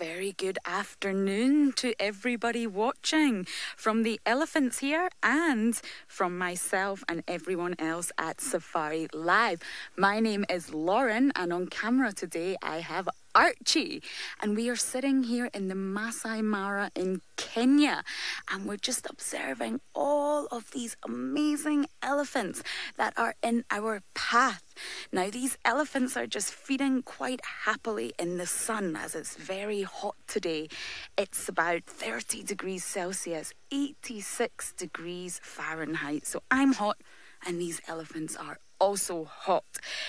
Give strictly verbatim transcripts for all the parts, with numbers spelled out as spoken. very good afternoon to everybody watching from the elephants here and from myself and everyone else at Safari Live. My name is Lauren and on camera today I have Archie, and we are sitting here in the Maasai Mara in Kenya, and we're just observing all of these amazing elephants that are in our path. Now, these elephants are just feeding quite happily in the sun as it's very hot today. It's about thirty degrees Celsius, eighty-six degrees Fahrenheit. So I'm hot and these elephants are also hot.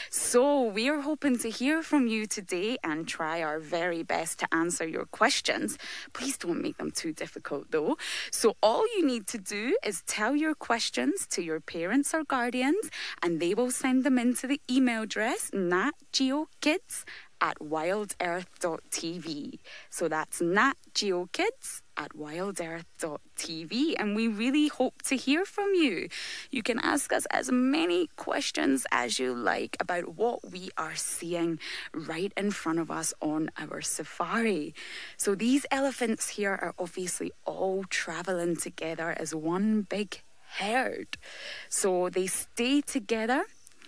So we're hoping to hear from you today and try our very best to answer your questions. Please don't make them too difficult though. So all you need to do is tell your questions to your parents or guardians and they will send them into the email address natgeokids at wild earth dot t v. So that's natgeokids at wild earth dot t v, and we really hope to hear from you. You can ask us as many questions as you like about what we are seeing right in front of us on our safari. So these elephants here are obviously all traveling together as one big herd. So they stay together,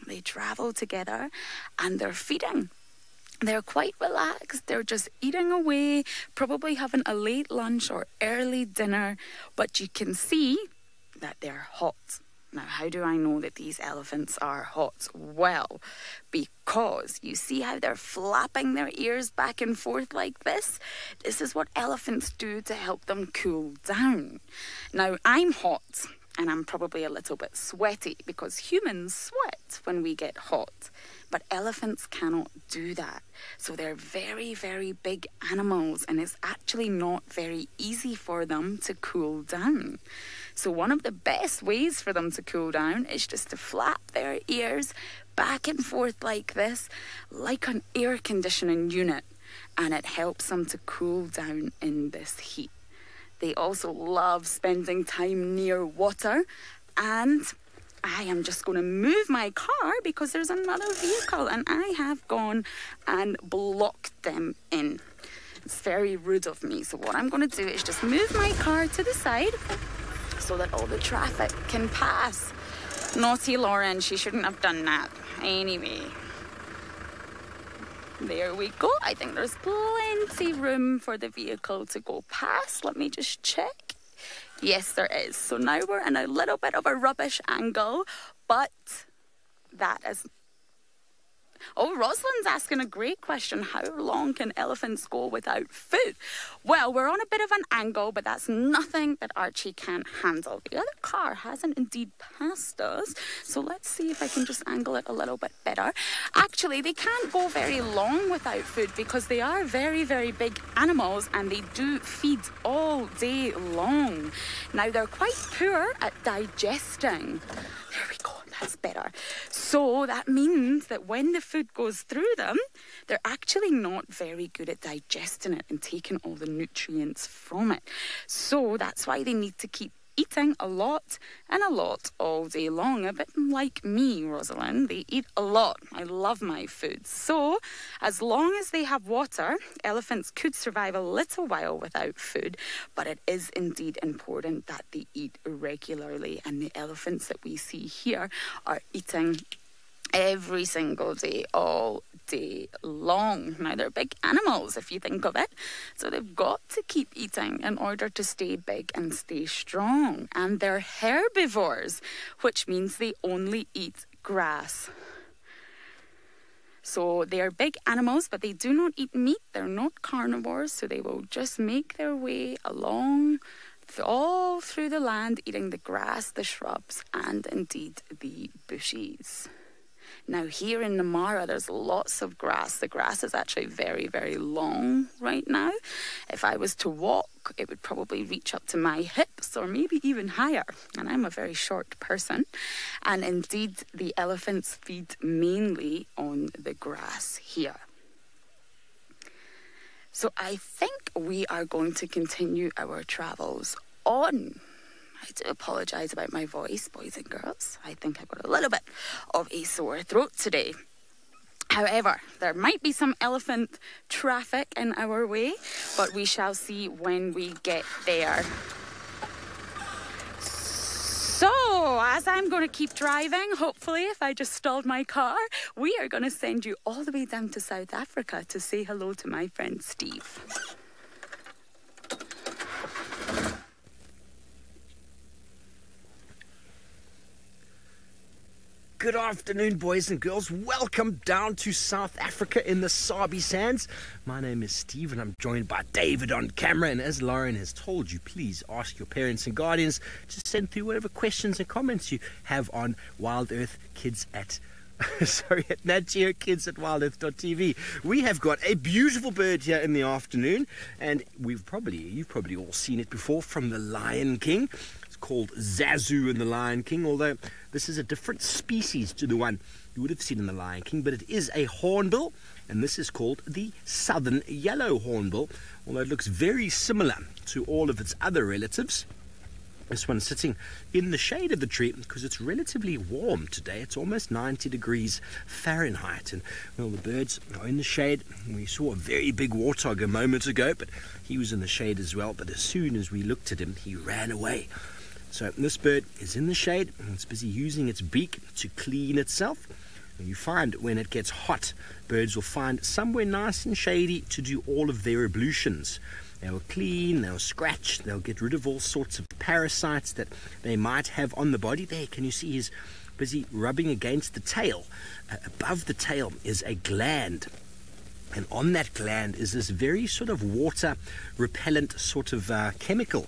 they travel together, and they're feeding. They're quite relaxed, they're just eating away, probably having a late lunch or early dinner, but you can see that they're hot. Now, how do I know that these elephants are hot? Well, because you see how they're flapping their ears back and forth like this? This is what elephants do to help them cool down. Now, I'm hot, and I'm probably a little bit sweaty because humans sweat when we get hot. But elephants cannot do that. So they're very, very big animals and it's actually not very easy for them to cool down. So one of the best ways for them to cool down is just to flap their ears back and forth like this, like an air conditioning unit. And it helps them to cool down in this heat. They also love spending time near water, and I am just going to move my car because there's another vehicle and I have gone and blocked them in. It's very rude of me. So what I'm going to do is just move my car to the side so that all the traffic can pass. Naughty Lauren, she shouldn't have done that. Anyway, there we go. I think there's plenty of room for the vehicle to go past. Let me just check. Yes, there is. So now we're in a little bit of a rubbish angle, but that is... Oh, Rosalind's asking a great question. How long can elephants go without food? Well, we're on a bit of an angle, but that's nothing that Archie can't handle. The other car hasn't indeed passed us, so let's see if I can just angle it a little bit better. Actually, they can't go very long without food because they are very, very big animals and they do feed all day long. Now, they're quite poor at digesting. There we go. That's better. So that means that when the food goes through them, they're actually not very good at digesting it and taking all the nutrients from it. So that's why they need to keep eating a lot and a lot all day long. A bit like me, Rosalind, they eat a lot. I love my food. So as long as they have water, elephants could survive a little while without food, but it is indeed important that they eat regularly. And the elephants that we see here are eating every single day, all day long. Now, they're big animals, if you think of it. So they've got to keep eating in order to stay big and stay strong. And they're herbivores, which means they only eat grass. So they are big animals, but they do not eat meat. They're not carnivores, so they will just make their way along all through the land, eating the grass, the shrubs, and indeed the bushes. Now, here in the Mara, there's lots of grass. The grass is actually very, very long right now. If I was to walk, it would probably reach up to my hips or maybe even higher. And I'm a very short person. And indeed, the elephants feed mainly on the grass here. So I think we are going to continue our travels on. I do apologise about my voice, boys and girls. I think I've got a little bit of a sore throat today. However, there might be some elephant traffic in our way, but we shall see when we get there. So, as I'm going to keep driving, hopefully, if I just stalled my car, we are going to send you all the way down to South Africa to say hello to my friend Steve. Good afternoon, boys and girls. Welcome down to South Africa in the Sabi Sands. My name is Steve and I'm joined by David on camera. And as Lauren has told you, please ask your parents and guardians to send through whatever questions and comments you have on Wild Earth Kids at Sorry, at Nat Geo Kids at Wild Earth dot T V. We have got a beautiful bird here in the afternoon, and we've probably, you've probably all seen it before from The Lion King. It's called Zazu in The Lion King, although this is a different species to the one you would have seen in The Lion King, but it is a hornbill, and this is called the Southern Yellow Hornbill, although it looks very similar to all of its other relatives. This one's sitting in the shade of the tree because it's relatively warm today. It's almost ninety degrees Fahrenheit. And, well, the birds are in the shade. We saw a very big warthog a moment ago, but he was in the shade as well. But as soon as we looked at him, he ran away. So this bird is in the shade and it's busy using its beak to clean itself. And you find when it gets hot, birds will find somewhere nice and shady to do all of their ablutions. They'll clean, they'll scratch, they'll get rid of all sorts of parasites that they might have on the body. There, can you see he's busy rubbing against the tail? Uh, above the tail is a gland. And on that gland is this very sort of water-repellent sort of uh, chemical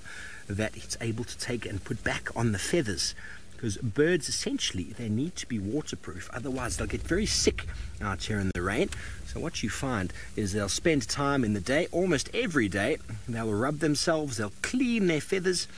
that it's able to take and put back on the feathers. Because birds, essentially, they need to be waterproof. Otherwise, they'll get very sick out here in the rain. So what you find is they'll spend time in the day, almost every day. They'll rub themselves, they'll clean their feathers,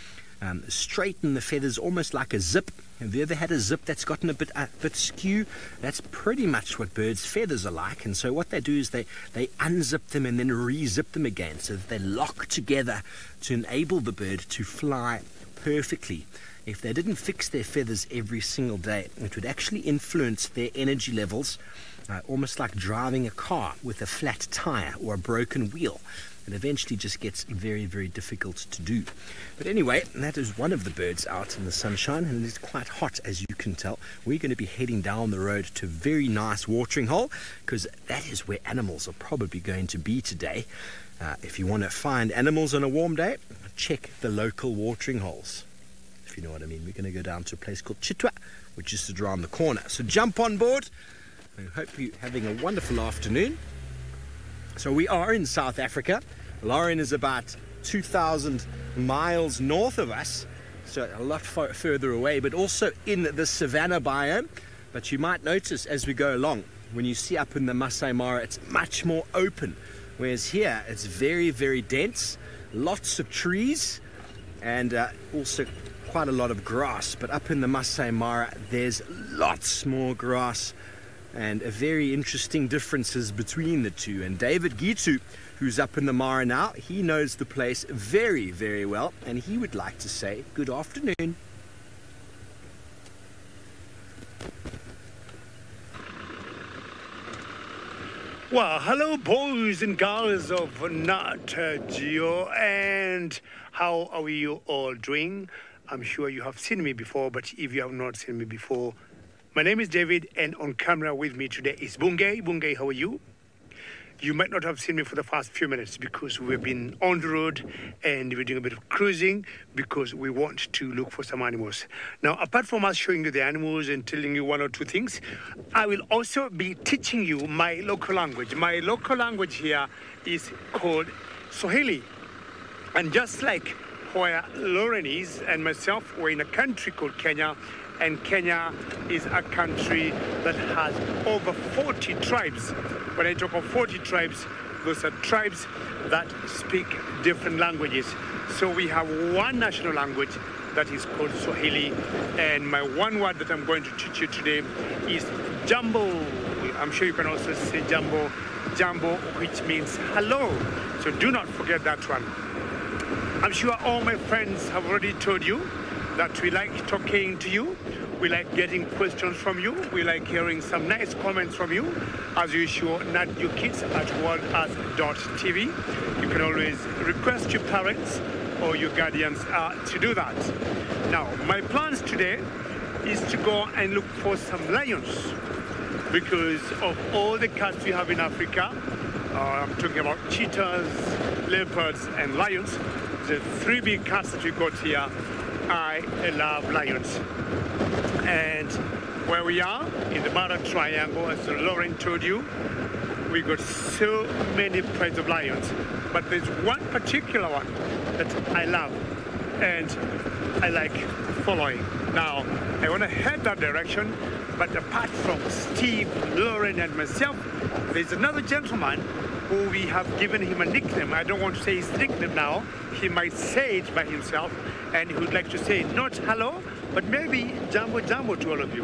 um, straighten the feathers almost like a zip. Have you ever had a zip that's gotten a bit, a bit skew? That's pretty much what birds' feathers are like. And so what they do is they, they unzip them and then re-zip them again so that they lock together to enable the bird to fly perfectly. If they didn't fix their feathers every single day, it would actually influence their energy levels, uh, almost like driving a car with a flat tire or a broken wheel. It eventually just gets very, very difficult to do. But anyway, that is one of the birds out in the sunshine, and it's quite hot, as you can tell. We're going to be heading down the road to a very nice watering hole, because that is where animals are probably going to be today. Uh, if you want to find animals on a warm day, check the local watering holes. You know what I mean. We're going to go down to a place called Chitwa, which is just around the corner. So jump on board and hope you're having a wonderful afternoon. So we are in South Africa. Lauren is about two thousand miles north of us, so a lot far, further away, but also in the savanna biome. But you might notice as we go along, when you see up in the Maasai Mara, it's much more open, whereas here it's very, very dense, lots of trees, and uh, also quite a lot of grass. But up in the Maasai Mara there's lots more grass, and a very interesting differences between the two. And David Gitu, who's up in the Mara now, he knows the place very, very well, and he would like to say good afternoon. Well, hello boys and girls of Nat Geo, and how are you all doing? I'm sure you have seen me before, but if you have not seen me before, my name is David, and on camera with me today is Bungay. Bungay, how are you? You might not have seen me for the first few minutes because we've been on the road and we're doing a bit of cruising because we want to look for some animals. Now, apart from us showing you the animals and telling you one or two things, I will also be teaching you my local language. My local language here is called Swahili, and just like where Lauren is and myself, we're in a country called Kenya, and Kenya is a country that has over forty tribes. When I talk of forty tribes, those are tribes that speak different languages. So we have one national language that is called Swahili, and my one word that I'm going to teach you today is Jambo. I'm sure you can also say Jambo, Jambo, which means hello. So do not forget that one. I'm sure all my friends have already told you that we like talking to you. We like getting questions from you. We like hearing some nice comments from you. As usual, not your kids at wild earth dot t v. You can always request your parents or your guardians uh, to do that. Now, my plans today is to go and look for some lions, because of all the cats we have in Africa, uh, I'm talking about cheetahs, leopards, and lions, the three big cats that we got here. I love lions. And where we are, in the Mara Triangle, as Lauren told you, we got so many prides of lions. But there's one particular one that I love and I like following. Now, I want to head that direction, but apart from Steve, Lauren, and myself, there's another gentleman who we have given him a nickname. I don't want to say his nickname now. He might say it by himself, and he would like to say not hello, but maybe Jambo Jambo to all of you.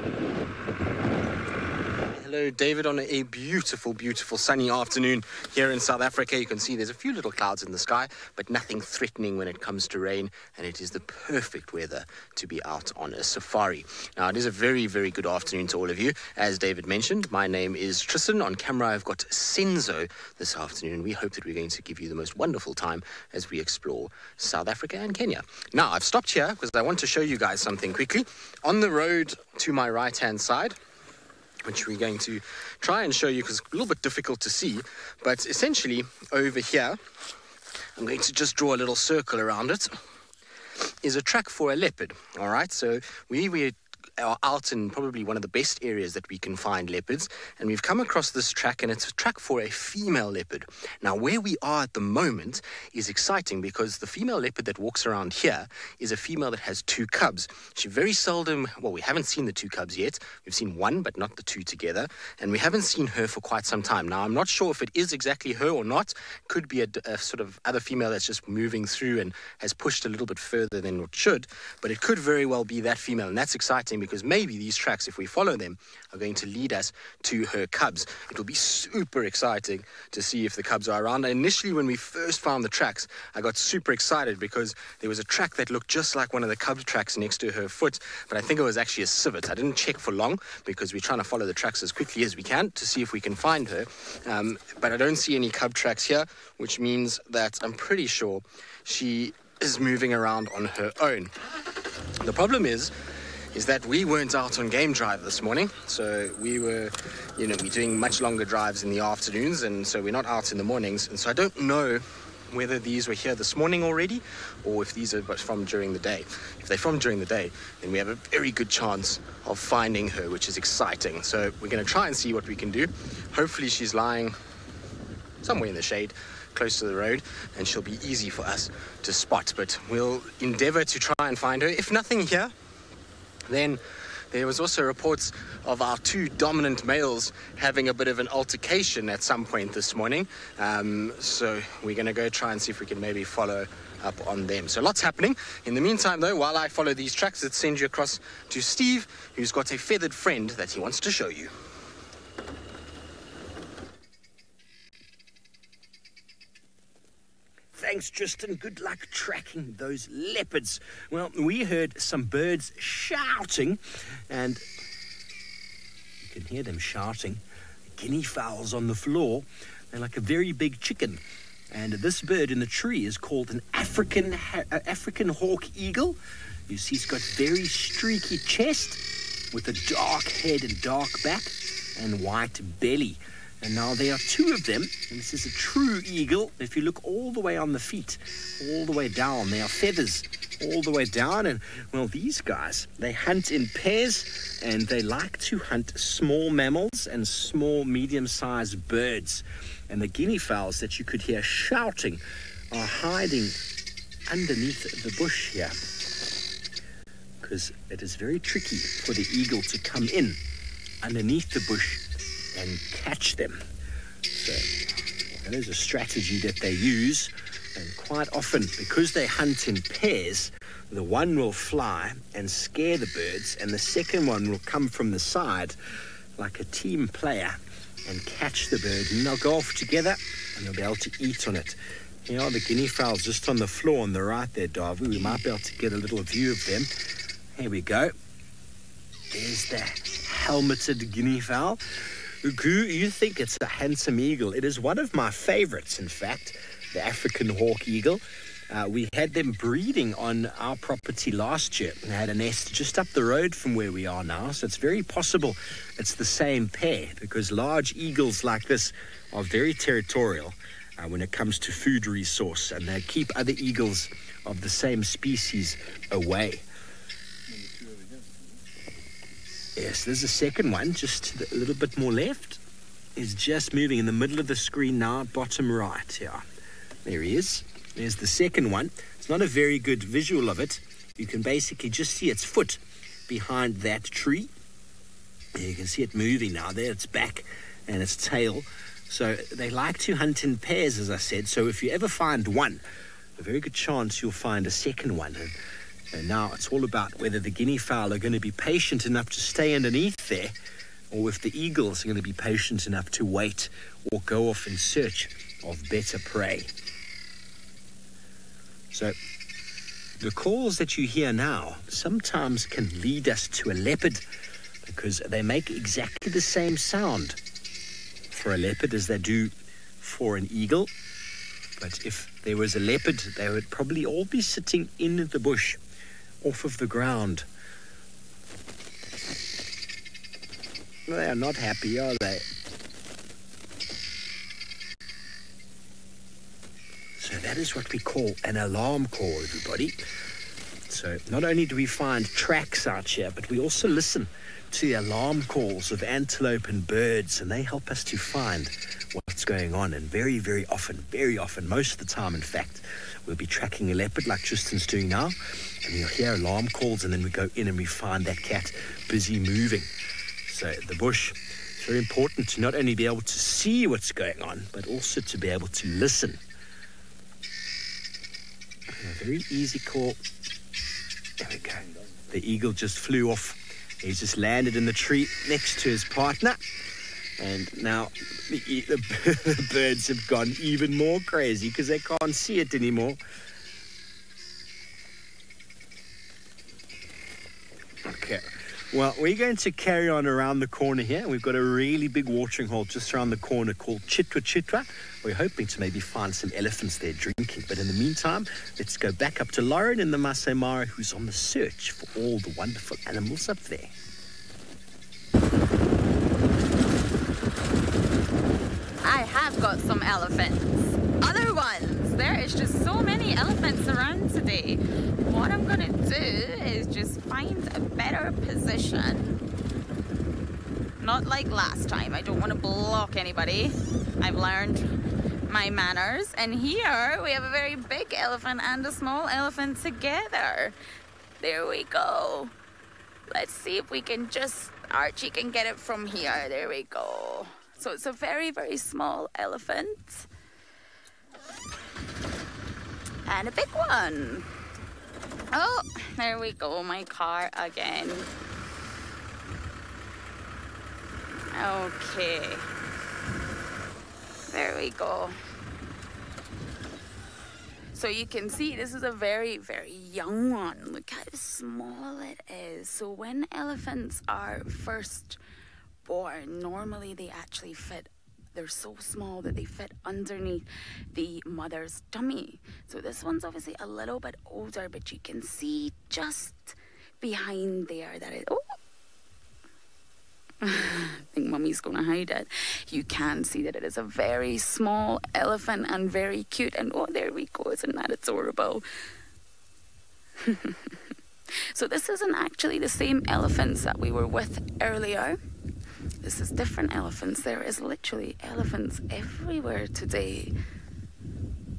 Hello, David, on a beautiful, beautiful sunny afternoon here in South Africa. You can see there's a few little clouds in the sky, but nothing threatening when it comes to rain, and it is the perfect weather to be out on a safari. Now, it is a very, very good afternoon to all of you. As David mentioned, my name is Tristan. On camera, I've got Senzo this afternoon. We hope that we're going to give you the most wonderful time as we explore South Africa and Kenya. Now, I've stopped here because I want to show you guys something quickly. On the road to my right-hand side, which we're going to try and show you because it's a little bit difficult to see, but essentially over here, I'm going to just draw a little circle around it, is a track for a leopard, all right? So we, we are out in probably one of the best areas that we can find leopards, and we've come across this track, and it's a track for a female leopard. Now, where we are at the moment is exciting because the female leopard that walks around here is a female that has two cubs. She very seldom, well, we haven't seen the two cubs yet. We've seen one, but not the two together, and we haven't seen her for quite some time. Now, I'm not sure if it is exactly her or not. Could be a, a sort of other female that's just moving through and has pushed a little bit further than it should, but it could very well be that female, and that's exciting, because maybe these tracks, if we follow them, are going to lead us to her cubs. It will be super exciting to see if the cubs are around. Initially, when we first found the tracks, I got super excited because there was a track that looked just like one of the cub tracks next to her foot, but I think it was actually a civet. I didn't check for long because we're trying to follow the tracks as quickly as we can to see if we can find her, um, but I don't see any cub tracks here, which means that I'm pretty sure she is moving around on her own. The problem is, is that we weren't out on game drive this morning. So we were, you know, we're doing much longer drives in the afternoons, and so we're not out in the mornings. And so I don't know whether these were here this morning already, or if these are from during the day. If they're from during the day, then we have a very good chance of finding her, which is exciting. So we're gonna try and see what we can do. Hopefully she's lying somewhere in the shade, close to the road, and she'll be easy for us to spot. But we'll endeavor to try and find her. If nothing here, then there was also reports of our two dominant males having a bit of an altercation at some point this morning. Um, so we're going to go try and see if we can maybe follow up on them. So lots happening. In the meantime, though, while I follow these tracks, let's send you across to Steve, who's got a feathered friend that he wants to show you. Thanks, Tristan. Good luck tracking those leopards. Well, we heard some birds shouting, and you can hear them shouting. Guinea fowls on the floor. They're like a very big chicken. And this bird in the tree is called an African, uh, African hawk eagle. You see, it's got very streaky chest with a dark head and dark back and white belly. And now there are two of them, and this is a true eagle. If you look all the way on the feet, all the way down, there are feathers all the way down. And, well, these guys, they hunt in pairs, and they like to hunt small mammals and small, medium-sized birds. And the guinea fowls that you could hear shouting are hiding underneath the bush here, because it is very tricky for the eagle to come in underneath the bush and catch them. So that is a strategy that they use, and quite often, because they hunt in pairs, the one will fly and scare the birds, and the second one will come from the side like a team player and catch the bird, and they'll go off together and they'll be able to eat on it. Here are the guinea fowls just on the floor on the right there, Darby. We might be able to get a little view of them. Here we go. There's the helmeted guinea fowl. Goo, you think it's a handsome eagle. It is one of my favorites, in fact, the African hawk eagle. Uh, we had them breeding on our property last year. They had a nest just up the road from where we are now, so it's very possible it's the same pair, because large eagles like this are very territorial uh, when it comes to food resource, and they keep other eagles of the same species away. Yes, there's a second one, just a little bit more left. He's just moving in the middle of the screen now, bottom right, yeah. There he is. There's the second one. It's not a very good visual of it. You can basically just see its foot behind that tree. You can see it moving now there, its back and its tail. So they like to hunt in pairs, as I said. So if you ever find one, a very good chance you'll find a second one. And, and now it's all about whether the guinea fowl are going to be patient enough to stay underneath there, or if the eagles are going to be patient enough to wait or go off in search of better prey. So the calls that you hear now sometimes can lead us to a leopard, because they make exactly the same sound for a leopard as they do for an eagle. But if there was a leopard, they would probably all be sitting in the bush, off of the ground. They are not happy, are they? So that is what we call an alarm call, everybody. So not only do we find tracks out here, but we also listen to the alarm calls of antelope and birds, and they help us to find what's going on. And very, very often, very often, most of the time, in fact, we'll be tracking a leopard like Tristan's doing now, and you'll hear alarm calls, and then we go in and we find that cat busy moving. So the bush, it's very important to not only be able to see what's going on, but also to be able to listen. A very easy call. There we go. The eagle just flew off. He's just landed in the tree next to his partner. And now the, the, the birds have gone even more crazy because they can't see it anymore. Okay. Well, we're going to carry on around the corner here. We've got a really big watering hole just around the corner called Chitwa Chitwa. We're hoping to maybe find some elephants there drinking. But in the meantime, let's go back up to Lauren in the Maasai Mara, who's on the search for all the wonderful animals up there. I have got some elephants. Other ones! There is just so many elephants around today. What I'm gonna do is just find a better position. Not like last time. I don't want to block anybody. I've learned my manners. And here we have a very big elephant and a small elephant together. There we go. Let's see if we can just... Archie can get it from here. There we go. So it's a very, very small elephant. And a big one. Oh, there we go, my car again. Okay. There we go. So you can see this is a very, very young one. Look how small it is. So when elephants are first born, normally they actually fit. They're so small that they fit underneath the mother's tummy. So this one's obviously a little bit older, but you can see just behind there that it... Oh! I think Mummy's gonna hide it. You can see that it is a very small elephant and very cute. And oh, there we go. Isn't that adorable? So this isn't actually the same elephants that we were with earlier. This is different elephants. There is literally elephants everywhere today.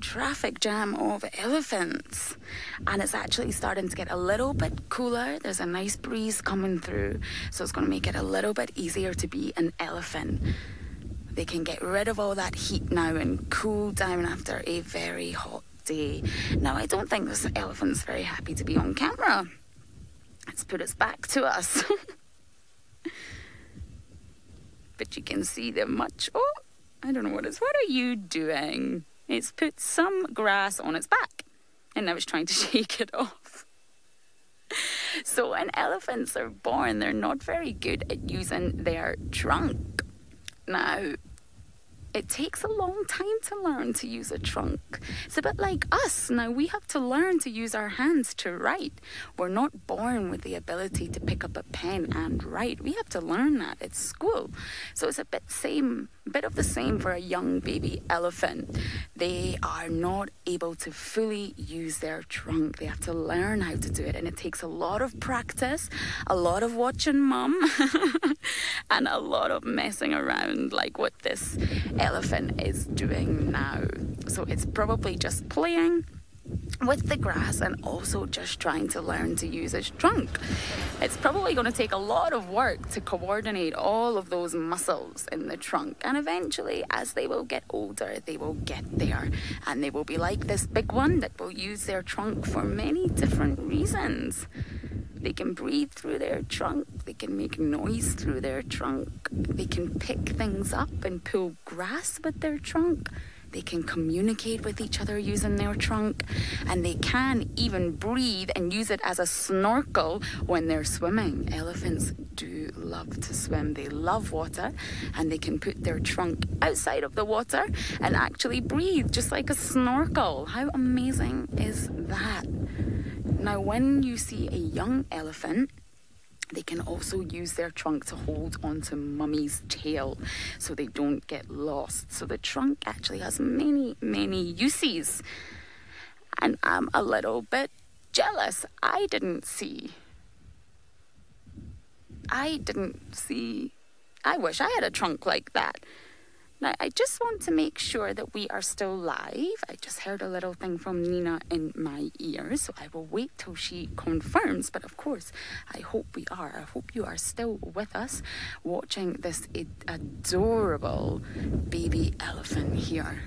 Traffic jam of elephants. And it's actually starting to get a little bit cooler. There's a nice breeze coming through. So it's going to make it a little bit easier to be an elephant. They can get rid of all that heat now and cool down after a very hot day. Now, I don't think this elephant's very happy to be on camera. Let's put its back to us. But you can see they're much... Oh, I don't know what it is. What are you doing? It's put some grass on its back. And now it's trying to shake it off. So when elephants are born, they're not very good at using their trunk. Now, it takes a long time to learn to use a trunk. It's a bit like us. Now, we have to learn to use our hands to write. We're not born with the ability to pick up a pen and write. We have to learn that at school. So it's a bit same, bit of the same for a young baby elephant. They are not able to fully use their trunk. They have to learn how to do it, and it takes a lot of practice, a lot of watching mum, and a lot of messing around like what this elephant is doing now. So it's probably just playing with the grass and also just trying to learn to use his trunk. It's probably going to take a lot of work to coordinate all of those muscles in the trunk, and eventually as they will get older they will get there and they will be like this big one that will use their trunk for many different reasons. They can breathe through their trunk, they can make noise through their trunk, they can pick things up and pull grass with their trunk, they can communicate with each other using their trunk, and they can even breathe and use it as a snorkel when they're swimming. Elephants do love to swim. They love water, and they can put their trunk outside of the water and actually breathe just like a snorkel. How amazing is that? Now, when you see a young elephant, they can also use their trunk to hold onto mummy's tail so they don't get lost. So the trunk actually has many, many uses. And I'm a little bit jealous. I didn't see. I didn't see. I wish I had a trunk like that. Now, I just want to make sure that we are still live. I just heard a little thing from Nina in my ear, so I will wait till she confirms. But of course, I hope we are. I hope you are still with us watching this adorable baby elephant here.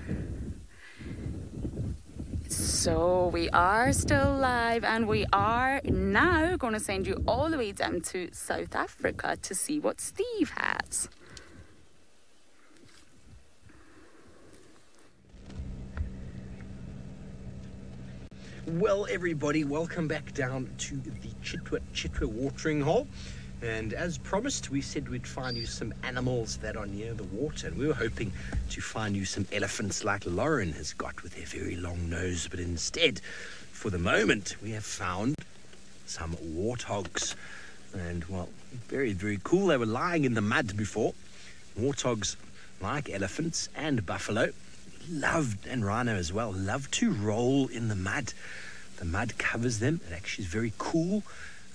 So we are still live, and we are now going to send you all the way down to South Africa to see what Steve has. Well, everybody, welcome back down to the Chitwa Chitwa watering hole. And as promised, we said we'd find you some animals that are near the water. And we were hoping to find you some elephants like Lauren has got with their very long nose. But instead, for the moment, we have found some warthogs. And, well, very, very cool. They were lying in the mud before. Warthogs, like elephants and buffalo, loved, and rhino as well, love to roll in the mud. The mud covers them. It actually is very cool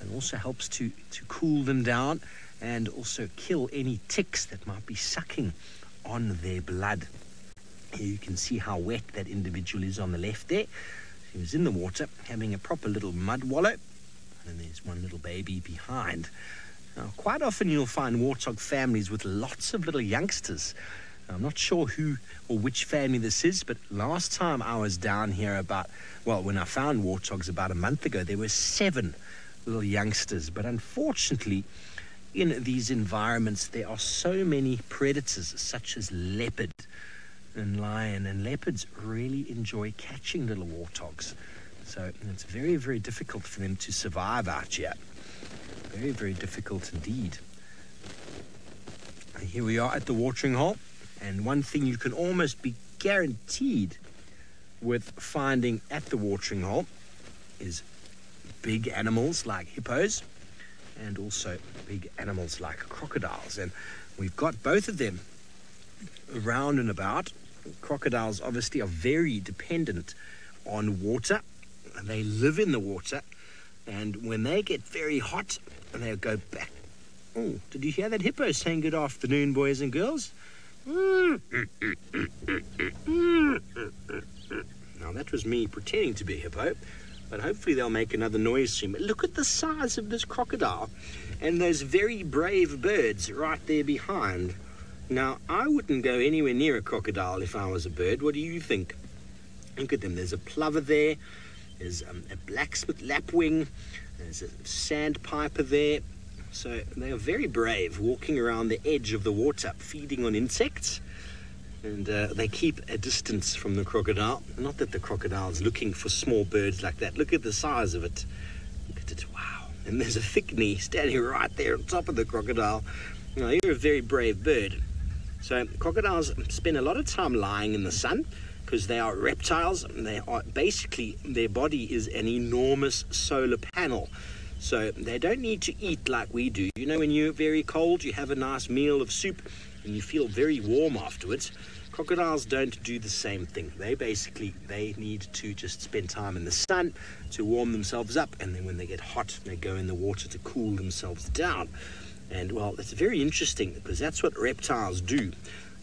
and also helps to, to cool them down and also kill any ticks that might be sucking on their blood. Here you can see how wet that individual is on the left there. She was in the water having a proper little mud wallow. And then there's one little baby behind. Now, quite often you'll find warthog families with lots of little youngsters. I'm not sure who or which family this is, but last time I was down here about, well, when I found warthogs about a month ago, there were seven little youngsters. But unfortunately, in these environments, there are so many predators, such as leopard and lion, and leopards really enjoy catching little warthogs. So it's very, very difficult for them to survive out here. Very, very difficult indeed. And here we are at the watering hole. And one thing you can almost be guaranteed with finding at the watering hole is big animals like hippos and also big animals like crocodiles. And we've got both of them around and about. Crocodiles obviously are very dependent on water. They live in the water. And when they get very hot, they'll go back. Oh, did you hear that hippo saying good afternoon, boys and girls? Now that was me pretending to be a hippo, but hopefully they'll make another noise soon. Look at the size of this crocodile and those very brave birds right there behind. Now, I wouldn't go anywhere near a crocodile if I was a bird. What do you think? Look at them. There's a plover there, there's um, a blacksmith lapwing, there's a sandpiper there. So they are very brave, walking around the edge of the water, feeding on insects, and uh, they keep a distance from the crocodile. Not that the crocodile's looking for small birds like that. Look at the size of it. Look at it. Wow. and there's a fickney standing right there on top of the crocodile. Now, you're a very brave bird. So crocodiles spend a lot of time lying in the sun because they are reptiles, and they are basically, their body is an enormous solar panel. So they don't need to eat like we do. You know, when you're very cold, you have a nice meal of soup and you feel very warm afterwards. Crocodiles don't do the same thing. They basically, they need to just spend time in the sun to warm themselves up, and then when they get hot, they go in the water to cool themselves down. And well, it's very interesting because that's what reptiles do.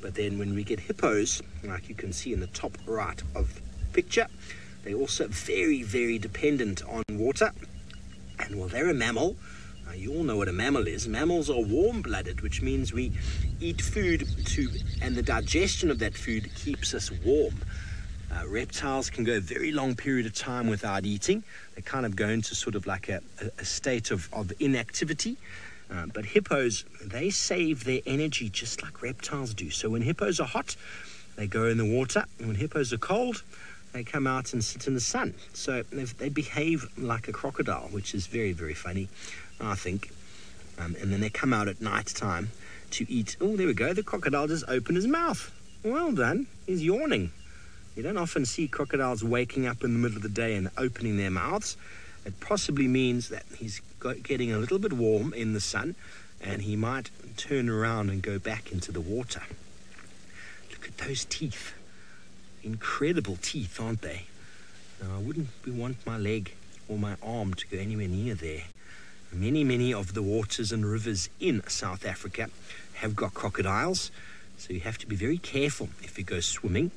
But then when we get hippos, like you can see in the top right of the picture, they're also very, very dependent on water. And well, they're a mammal. Now, you all know what a mammal is. Mammals are warm-blooded, which means we eat food to, and the digestion of that food keeps us warm. Uh, reptiles can go a very long period of time without eating. They kind of go into sort of like a, a state of, of inactivity. Uh, but hippos, they save their energy just like reptiles do. So when hippos are hot, they go in the water. And when hippos are cold, they come out and sit in the sun. So they behave like a crocodile, which is very, very funny, I think. Um, and then they come out at night time to eat. Oh, there we go. The crocodile just opened his mouth. Well done. He's yawning. You don't often see crocodiles waking up in the middle of the day and opening their mouths. It possibly means that he's getting a little bit warm in the sun, and he might turn around and go back into the water. Look at those teeth. Incredible teeth, aren't they? Now, I wouldn't want my leg or my arm to go anywhere near there. Many, many of the waters and rivers in South Africa have got crocodiles, so you have to be very careful if you go swimming.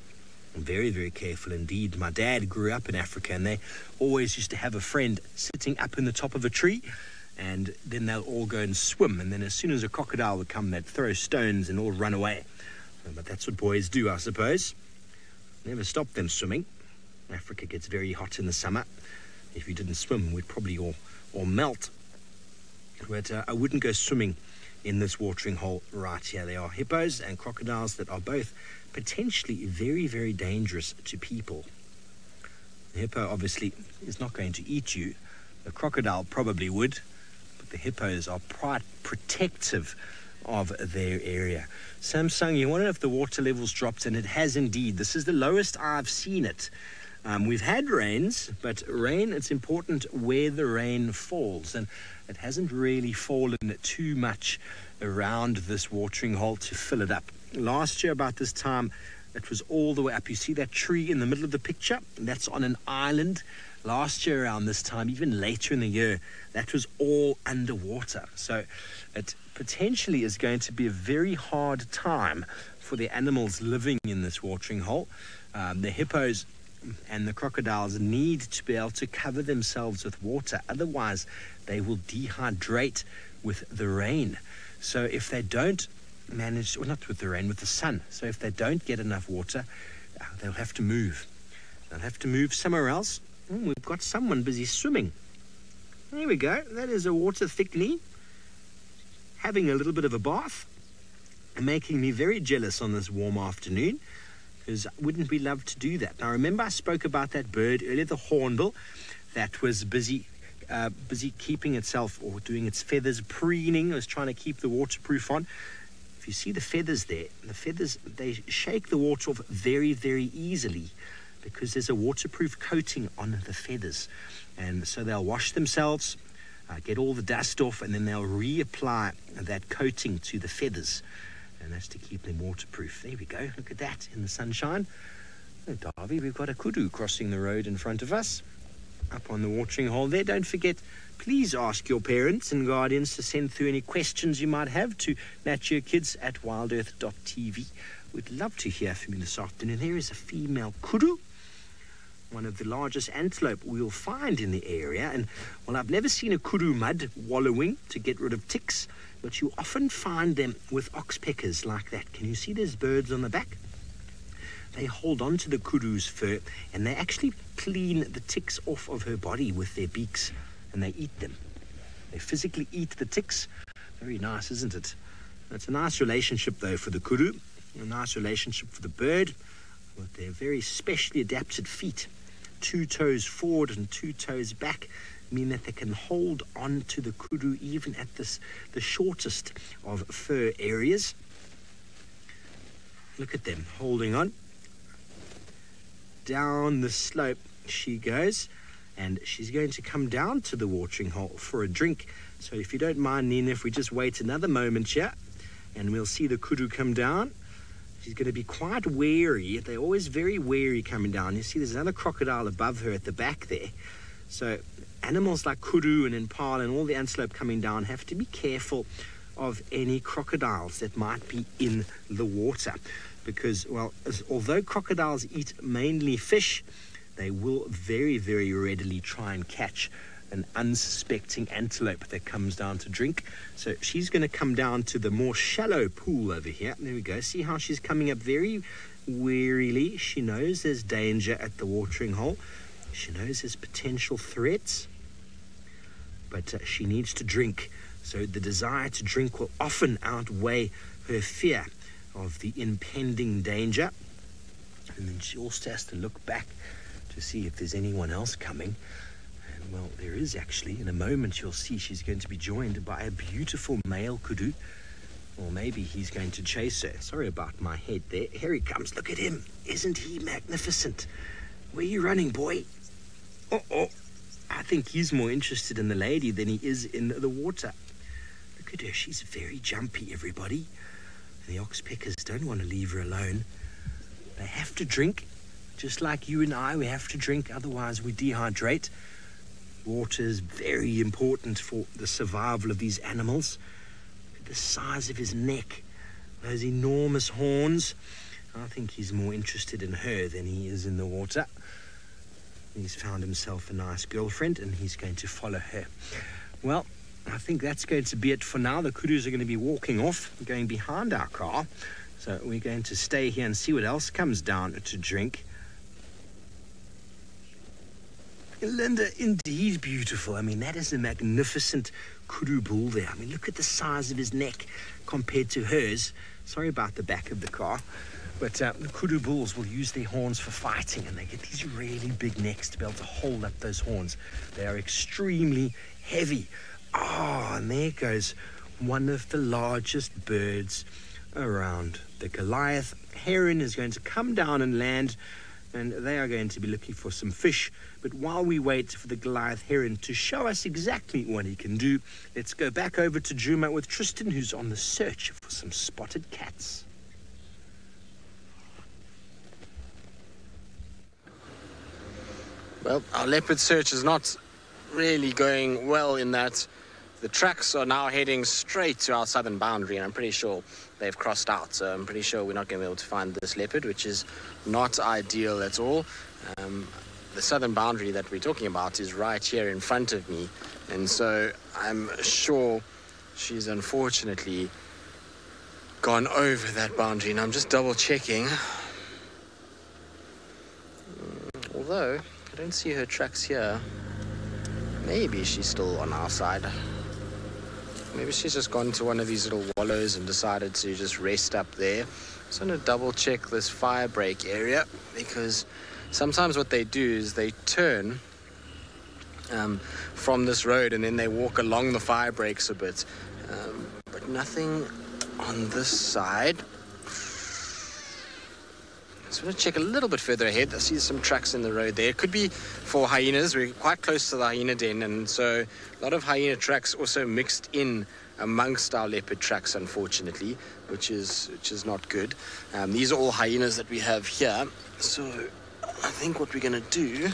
Very, very careful indeed. My dad grew up in Africa, and they always used to have a friend sitting up in the top of a tree, and then they'll all go and swim, and then as soon as a crocodile would come, they'd throw stones and all run away. But that's what boys do, I suppose. Never stop them swimming. Africa gets very hot in the summer. If we didn't swim, we'd probably all, all melt. But uh, I wouldn't go swimming in this watering hole right here. There are hippos and crocodiles that are both potentially very, very dangerous to people. The hippo obviously is not going to eat you. The crocodile probably would, but the hippos are protective of their area. Samsung, you wonder if the water level's dropped, and it has indeed. This is the lowest I've seen it. Um, we've had rains, but rain, it's important where the rain falls, and it hasn't really fallen too much around this watering hole to fill it up. Last year about this time, it was all the way up. You see that tree in the middle of the picture? That's on an island. Last year around this time, even later in the year, that was all underwater. So it potentially is going to be a very hard time for the animals living in this watering hole. Um, the hippos and the crocodiles need to be able to cover themselves with water, otherwise they will dehydrate with the rain. So if they don't manage, well, not with the rain, with the sun. So if they don't get enough water, they'll have to move. They'll have to move somewhere else. Ooh, we've got someone busy swimming. There we go. That is a water thickney having a little bit of a bath, and making me very jealous on this warm afternoon. Because wouldn't we love to do that? Now, remember I spoke about that bird earlier, the hornbill, that was busy uh, busy keeping itself, or doing its feathers, preening. It was trying to keep the waterproof on. If you see the feathers there, the feathers, they shake the water off very, very easily because there's a waterproof coating on the feathers. And so they'll wash themselves, uh, get all the dust off, and then they'll reapply that coating to the feathers. And that's to keep them waterproof. There we go. Look at that in the sunshine. Oh, Darby, we've got a kudu crossing the road in front of us, up on the watering hole there. Don't forget, please ask your parents and guardians to send through any questions you might have to Nat Geo Kids at Wild Earth dot T V. We'd love to hear from you this afternoon. There is a female kudu, one of the largest antelope we'll find in the area. And, well, I've never seen a kudu mud wallowing to get rid of ticks, but you often find them with oxpeckers like that. Can you see those birds on the back? They hold on to the kudu's fur, and they actually clean the ticks off of her body with their beaks, and they eat them. They physically eat the ticks. Very nice, isn't it? It's a nice relationship, though, for the kudu, a nice relationship for the bird, with their very specially adapted feet. Two toes forward and two toes back, mean that they can hold on to the kudu even at this, the shortest of fur areas. Look at them holding on. Down the slope she goes, and she's going to come down to the watering hole for a drink. So if you don't mind, Nina, if we just wait another moment here, and we'll see the kudu come down. She's going to be quite wary. They're always very wary coming down. You see there's another crocodile above her at the back there. So animals like kudu and impala and all the antelope coming down have to be careful of any crocodiles that might be in the water. Because, well, as, although crocodiles eat mainly fish, they will very, very readily try and catch an unsuspecting antelope that comes down to drink. So she's going to come down to the more shallow pool over here. There we go. See how she's coming up very warily. She knows there's danger at the watering hole. She knows there's potential threats. But uh, she needs to drink. So the desire to drink will often outweigh her fear of the impending danger. And then she also has to look back to see if there's anyone else coming. And well, there is actually. In a moment you'll see she's going to be joined by a beautiful male kudu. Or maybe he's going to chase her. Sorry about my head there. Here he comes. Look at him. Isn't he magnificent? Where are you running, boy? Uh-oh. I think he's more interested in the lady than he is in the water. Look at her. She's very jumpy, everybody. And the oxpeckers don't want to leave her alone. They have to drink, just like you and I, we have to drink, otherwise we dehydrate. Water is very important for the survival of these animals. Look at the size of his neck, those enormous horns. I think he's more interested in her than he is in the water. He's found himself a nice girlfriend and he's going to follow her. Well, I think that's going to be it for now. The kudus are going to be walking off, going behind our car. So we're going to stay here and see what else comes down to drink. Linda, indeed beautiful. I mean, that is a magnificent kudu bull there. I mean, look at the size of his neck compared to hers. Sorry about the back of the car. But uh, the kudu bulls will use their horns for fighting, and they get these really big necks to be able to hold up those horns. They are extremely heavy. Oh, and there goes one of the largest birds around. The Goliath heron is going to come down and land, and they are going to be looking for some fish. But while we wait for the Goliath heron to show us exactly what he can do, let's go back over to Juma with Tristan, who's on the search for some spotted cats. Well, our leopard search is not really going well in that the tracks are now heading straight to our southern boundary, and I'm pretty sure they've crossed out. So I'm pretty sure we're not going to be able to find this leopard, which is not ideal at all. Um, the southern boundary that we're talking about is right here in front of me, and so I'm sure she's unfortunately gone over that boundary, and I'm just double checking. Although I don't see her tracks here. Maybe she's still on our side. Maybe she's just gone to one of these little wallows and decided to just rest up there. So I'm going to double check this fire break area, because sometimes what they do is they turn um, from this road and then they walk along the fire breaks a bit. Um, but nothing on this side. So I'm going to check a little bit further ahead. I see some tracks in the road there. It could be for hyenas. We're quite close to the hyena den, and so a lot of hyena tracks also mixed in amongst our leopard tracks, unfortunately, which is which is not good. Um, these are all hyenas that we have here. So I think what we're going to do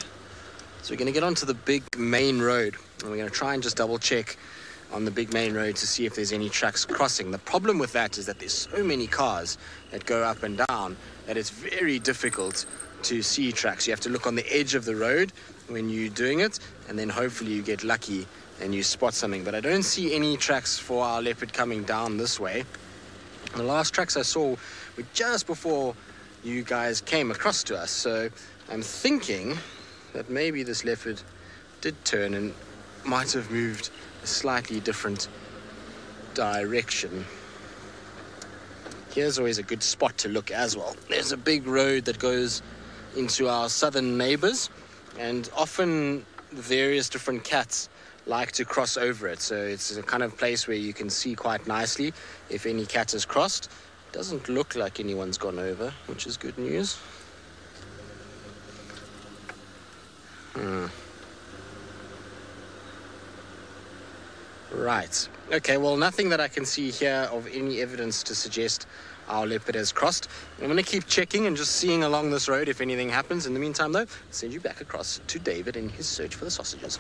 is we're going to get onto the big main road, and we're going to try and just double check on the big main road to see if there's any tracks crossing. The problem with that is that there's so many cars that go up and down that it's very difficult to see tracks. You have to look on the edge of the road when you're doing it, and then hopefully you get lucky and you spot something. But I don't see any tracks for our leopard coming down this way. The last tracks I saw were just before you guys came across to us, so I'm thinking that maybe this leopard did turn and might have moved a slightly different direction. Here's always a good spot to look as well. There's a big road that goes into our southern neighbors, and often various different cats like to cross over it. So it's a kind of place where you can see quite nicely if any cat has crossed. Doesn't look like anyone's gone over, which is good news. Hmm. Right. Okay, well, nothing that I can see here of any evidence to suggest our leopard has crossed. I'm going to keep checking and just seeing along this road if anything happens. In the meantime, though, I'll send you back across to David in his search for the sausages.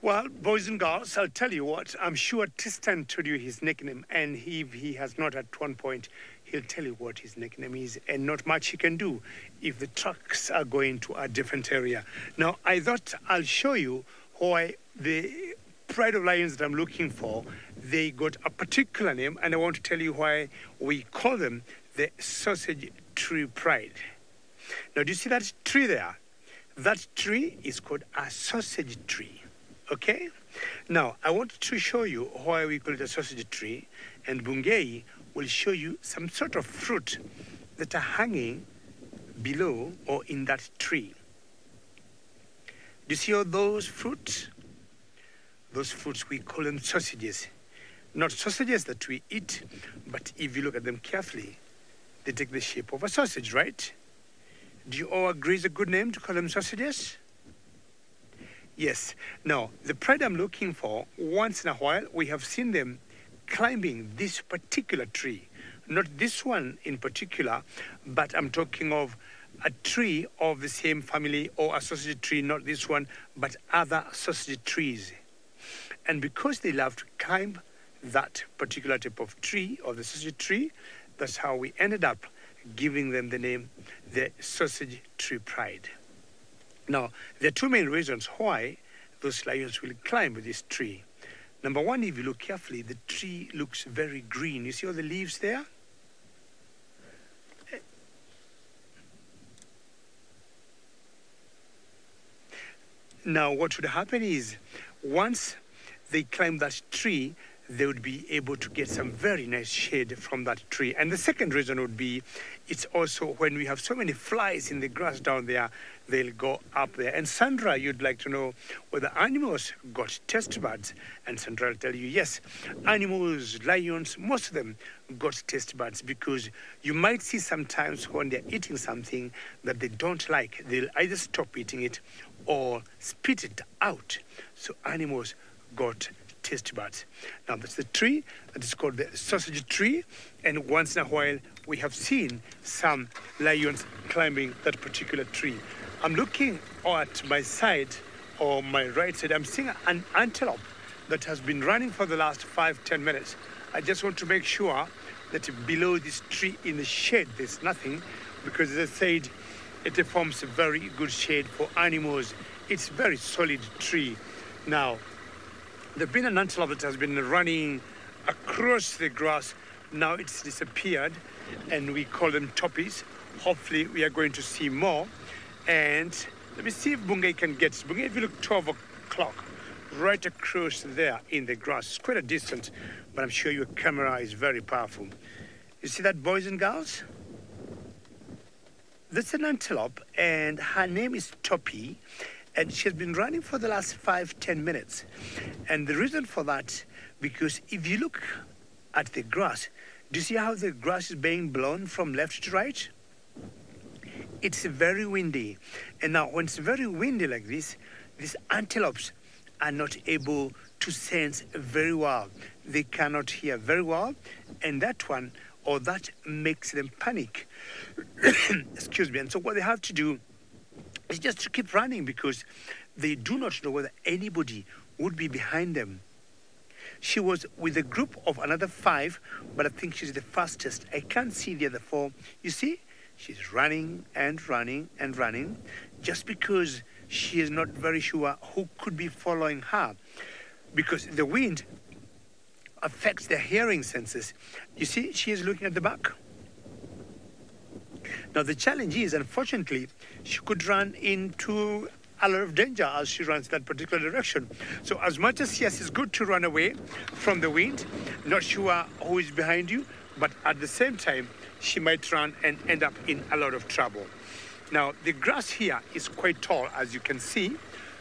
Well, boys and girls, I'll tell you what, I'm sure Tristan told you his nickname, and he, he has not at one point, he'll tell you what his nickname is, and not much he can do if the trucks are going to a different area. Now, I thought I'll show you why the pride of lions that I'm looking for, they got a particular name, and I want to tell you why we call them the Sausage Tree Pride. Now, do you see that tree there? That tree is called a sausage tree. Okay, now I want to show you why we call it a sausage tree, and Bungei will show you some sort of fruit that are hanging below or in that tree. Do you see all those fruits? Those fruits, we call them sausages. Not sausages that we eat, but if you look at them carefully, they take the shape of a sausage, right? Do you all agree it's a good name to call them sausages? Yes. Now, the pride I'm looking for, once in a while, we have seen them climbing this particular tree. Not this one in particular, but I'm talking of a tree of the same family, or a sausage tree, not this one, but other sausage trees. And because they love to climb that particular type of tree, or the sausage tree, that's how we ended up giving them the name, the Sausage Tree Pride. Now, there are two main reasons why those lions will climb this tree. Number one, if you look carefully, the tree looks very green. You see all the leaves there? Now, what would happen is, once they climb that tree, they would be able to get some very nice shade from that tree. And the second reason would be, it's also when we have so many flies in the grass down there, they'll go up there. And Sandra, you'd like to know whether animals got taste buds. And Sandra will tell you, yes, animals, lions, most of them got taste buds, because you might see sometimes when they're eating something that they don't like, they'll either stop eating it or spit it out. So animals got taste buds. Now, that's the tree that is called the sausage tree, and once in a while we have seen some lions climbing that particular tree. I'm looking at my side, or my right side, I'm seeing an antelope that has been running for the last five, ten minutes. I just want to make sure that below this tree in the shade there's nothing, because as I said, it forms a very good shade for animals. It's a very solid tree. Now, there's been an antelope that has been running across the grass. Now it's disappeared, and we call them toppies. Hopefully we are going to see more. And let me see if Bungei can get it. Bungei, if you look twelve o'clock, right across there in the grass. It's quite a distance, but I'm sure your camera is very powerful. You see that, boys and girls? That's an antelope, and her name is Toppy. And she has been running for the last five, ten minutes. And the reason for that, because if you look at the grass, do you see how the grass is being blown from left to right? It's very windy. And now when it's very windy like this, these antelopes are not able to sense very well. They cannot hear very well. And that one, or that makes them panic. Excuse me. And so what they have to do, it's just to keep running, because they do not know whether anybody would be behind them. She was with a group of another five, but I think she's the fastest. I can't see the other four. You see, she's running and running and running, just because she is not very sure who could be following her, because the wind affects their hearing senses. You see, she is looking at the back. Now, the challenge is, unfortunately, she could run into a lot of danger as she runs that particular direction. So as much as, yes, it's good to run away from the wind, not sure who is behind you, but at the same time, she might run and end up in a lot of trouble. Now, the grass here is quite tall, as you can see.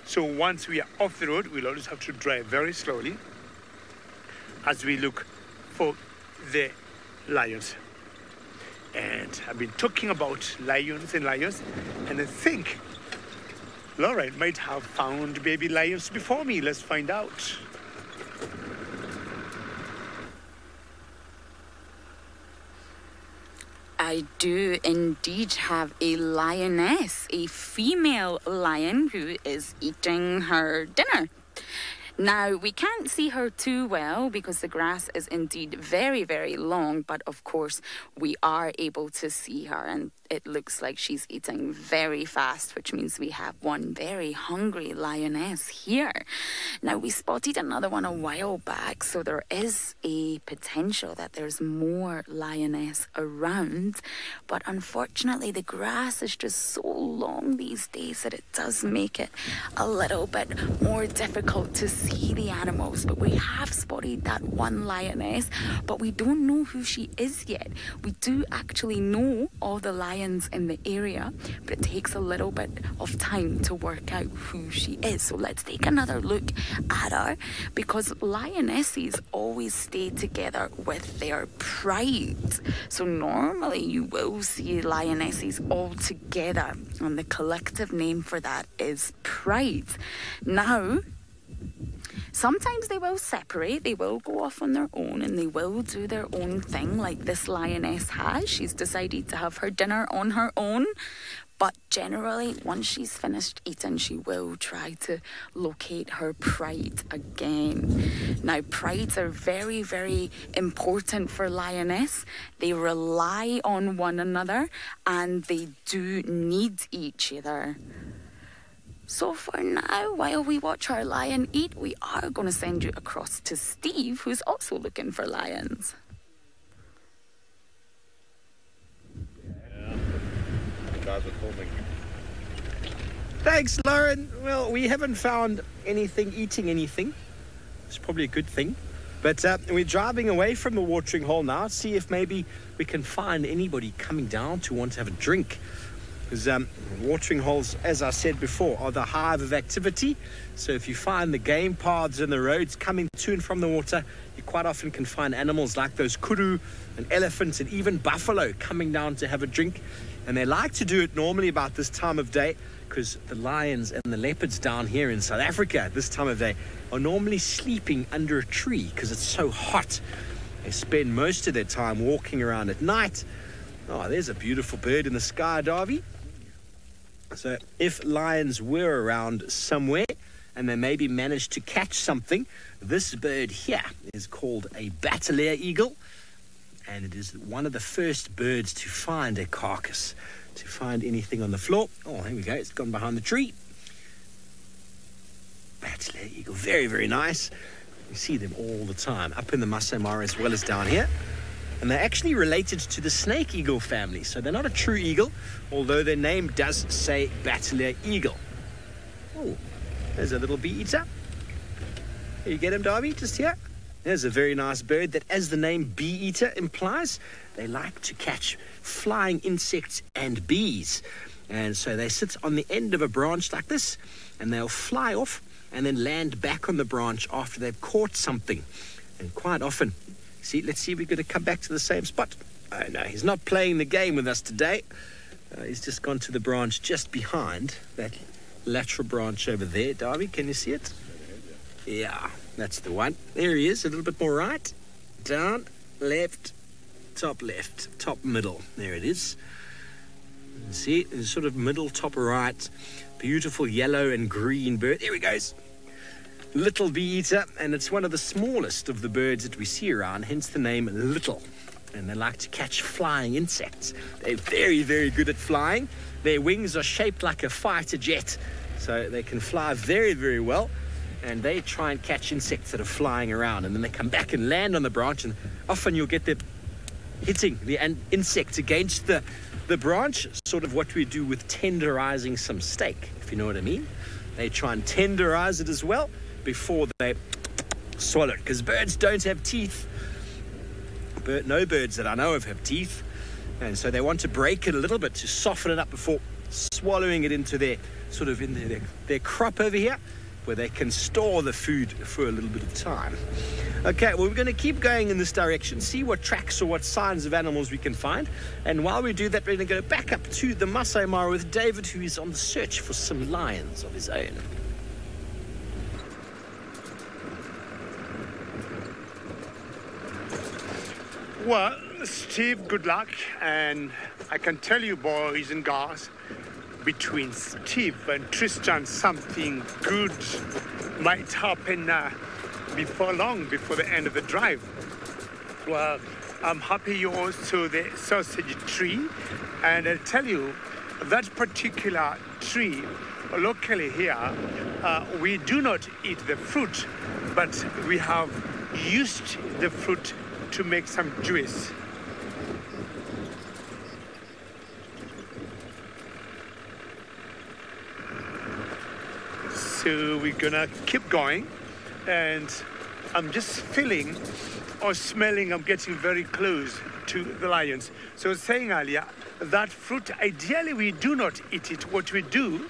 So once we are off the road, we'll always have to drive very slowly as we look for the lions. And I've been talking about lions and lions, and I think Laura might have found baby lions before me. Let's find out. I do indeed have a lioness, a female lion who is eating her dinner. Now, we can't see her too well because the grass is indeed very, very long, but of course we are able to see her, and it looks like she's eating very fast, which means we have one very hungry lioness here. Now, we spotted another one a while back, so there is a potential that there's more lioness around, but unfortunately the grass is just so long these days that it does make it a little bit more difficult to see the animals. But we have spotted that one lioness, but we don't know who she is yet. We do actually know all the lions in the area, but it takes a little bit of time to work out who she is. So let's take another look at her, because lionesses always stay together with their pride. So normally you will see lionesses all together, and the collective name for that is pride. Now, sometimes they will separate, they will go off on their own, and they will do their own thing, like this lioness has. She's decided to have her dinner on her own. But generally, once she's finished eating, she will try to locate her pride again. Now, prides are very, very important for lioness. They rely on one another, and they do need each other. So for now, while we watch our lion eat, we are going to send you across to Steve, who's also looking for lions. Yeah. Guys are filming. Thanks, Lauren. Well, we haven't found anything eating anything. It's probably a good thing. But uh, we're driving away from the watering hole now, see if maybe we can find anybody coming down to want to have a drink. Because um, watering holes, as I said before, are the hive of activity. So if you find the game paths and the roads coming to and from the water, you quite often can find animals like those kudu and elephants and even buffalo coming down to have a drink. And they like to do it normally about this time of day, because the lions and the leopards down here in South Africa at this time of day are normally sleeping under a tree because it's so hot. They spend most of their time walking around at night. Oh, there's a beautiful bird in the sky, Darby. So if lions were around somewhere and they maybe managed to catch something, this bird here is called a battleair eagle, and it is one of the first birds to find a carcass, to find anything on the floor. Oh, here we go, it's gone behind the tree. Battleair eagle, very, very nice. You see them all the time, up in the Maasai Mara as well as down here. And they're actually related to the snake eagle family, so they're not a true eagle, although their name does say battleair eagle. Oh, there's a little bee eater. Here, you get him, Darby, just here. There's a very nice bird that, as the name bee eater implies, they like to catch flying insects and bees. And so they sit on the end of a branch like this, and they'll fly off and then land back on the branch after they've caught something. And quite often, see, let's see if we're going to come back to the same spot. Oh, no, he's not playing the game with us today. Uh, he's just gone to the branch just behind that lateral branch over there. Darby, can you see it? Yeah, that's the one. There he is, a little bit more right. Down, left, top left, top middle. There it is. See, it's sort of middle, top right. Beautiful yellow and green bird. There he goes. Little bee-eater, and it's one of the smallest of the birds that we see around, hence the name little. And they like to catch flying insects. They're very, very good at flying. Their wings are shaped like a fighter jet, so they can fly very, very well. And they try and catch insects that are flying around, and then they come back and land on the branch, and often you'll get them hitting the insect against the, the branch, sort of what we do with tenderizing some steak, if you know what I mean. They try and tenderize it as well, before they swallow it, because birds don't have teeth. Bird, no birds that I know of have teeth, And so they want to break it a little bit to soften it up before swallowing it into their sort of in their, their crop over here, where they can store the food for a little bit of time. Okay, well, we're going to keep going in this direction, see what tracks or what signs of animals we can find. And while we do that, we're going to go back up to the Maasai Mara with David, who is on the search for some lions of his own. Well, Steve, good luck. And I can tell you, boys and girls, between Steve and Tristan, something good might happen uh, before long, before the end of the drive. Well, I'm happy you all saw the sausage tree, and I'll tell you, that particular tree, locally here, uh, we do not eat the fruit, but we have used the fruit to make some juice. So we're gonna keep going, and I'm just feeling or smelling, I'm getting very close to the lions. So I was saying earlier, that fruit, ideally we do not eat it. What we do,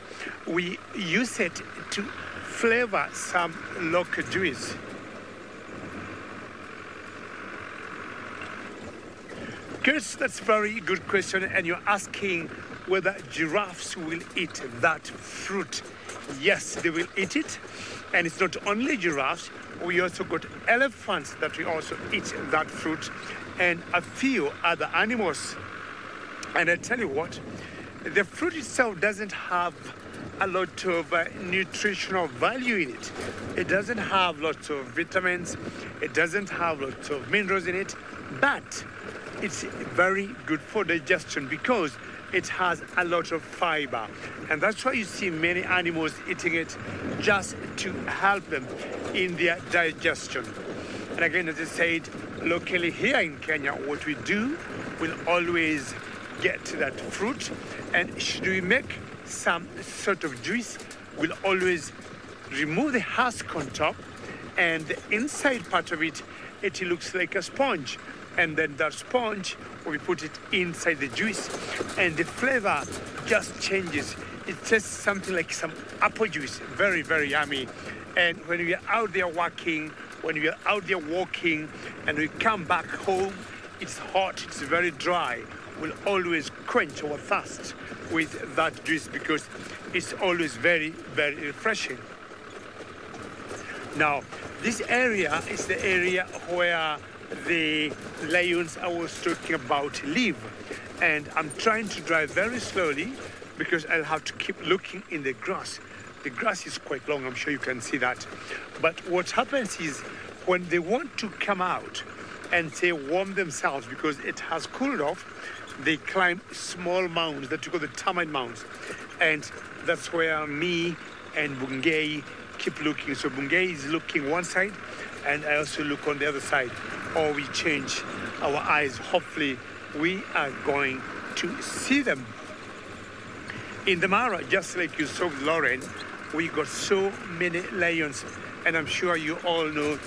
we use it to flavor some local juice. Good, that's a very good question, and you're asking whether giraffes will eat that fruit. Yes, they will eat it, and it's not only giraffes, we also got elephants that we also eat that fruit, and a few other animals. And I tell you what, the fruit itself doesn't have a lot of uh, nutritional value in it. It doesn't have lots of vitamins, it doesn't have lots of minerals in it, but it's very good for digestion because it has a lot of fiber, and that's why you see many animals eating it, just to help them in their digestion. And again, as I said, locally here in Kenya, what we do, we'll always get that fruit, and should we make some sort of juice, we'll always remove the husk on top, and the inside part of it, it looks like a sponge. And then that sponge, we put it inside the juice, and the flavor just changes. It tastes something like some apple juice, very, very yummy. And when we are out there walking, when we are out there walking, and we come back home, it's hot, it's very dry. We'll always quench our thirst with that juice because it's always very, very refreshing. Now, this area is the area where the lions I was talking about live, and I'm trying to drive very slowly because I'll have to keep looking in the grass. The grass is quite long, I'm sure you can see that. But what happens is when they want to come out and say warm themselves because it has cooled off, they climb small mounds that you call the termite mounds, and that's where me and Bungei keep looking. So Bungei is looking one side, and I also look on the other side, or we change our eyes. Hopefully, we are going to see them. In the Mara, just like you saw with Lauren, we got so many lions, and I'm sure you all know